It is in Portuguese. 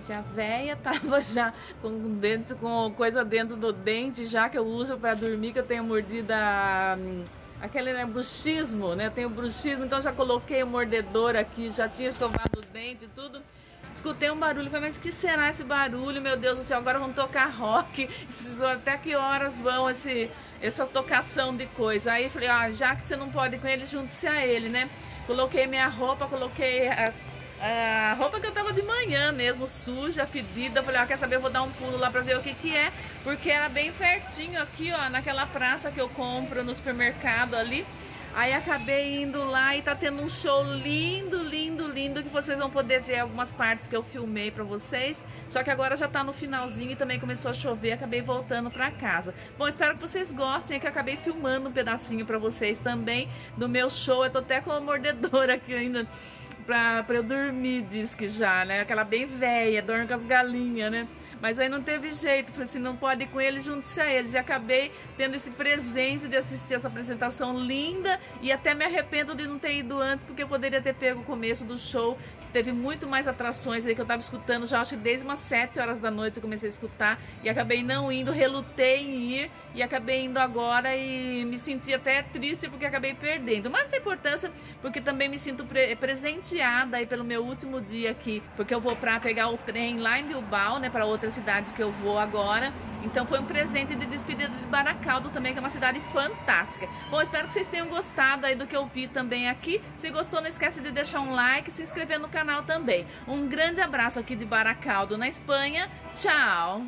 gente, a véia tava já com coisa dentro do dente, já que eu uso para dormir, que eu tenho mordida, aquele, né, bruxismo, né? Eu tenho bruxismo, então já coloquei o mordedor aqui, já tinha escovado o dente e tudo. Escutei um barulho, falei, mas que será esse barulho? Meu Deus do céu, agora vão tocar rock, até que horas vão essa tocação de coisa? Aí falei, ah, já que você não pode ir com ele, junte-se a ele, né? Coloquei minha roupa, coloquei a roupa que eu tava de manhã mesmo, suja, fedida. Falei, ah, quer saber, eu vou dar um pulo lá pra ver o que que é, porque era bem pertinho aqui, ó, naquela praça que eu compro no supermercado ali. Aí acabei indo lá e tá tendo um show lindo, lindo, lindo, que vocês vão poder ver algumas partes que eu filmei pra vocês. Só que agora já tá no finalzinho e também começou a chover, acabei voltando pra casa. Bom, espero que vocês gostem, é que eu acabei filmando um pedacinho pra vocês também do meu show. Eu tô até com uma mordedora aqui ainda pra eu dormir, diz que já, né? Aquela bem velha, dorme com as galinhas, né? Mas aí não teve jeito, falei assim, não pode ir com eles, junte-se a eles. E acabei tendo esse presente de assistir essa apresentação linda e até me arrependo de não ter ido antes, porque eu poderia ter pego o começo do show, que teve muito mais atrações aí que eu tava escutando já, acho que desde umas 7 horas da noite eu comecei a escutar e acabei não indo, relutei em ir e acabei indo agora e me senti até triste porque acabei perdendo. Mas não tem importância, porque também me sinto presenteada aí pelo meu último dia aqui, porque eu vou pra pegar o trem lá em Bilbao, né, pra outra cidade que eu vou agora. Então foi um presente de despedida de Barakaldo também, que é uma cidade fantástica. Bom, espero que vocês tenham gostado aí do que eu vi também aqui. Se gostou, não esquece de deixar um like e se inscrever no canal também. Um grande abraço aqui de Barakaldo, na Espanha. Tchau!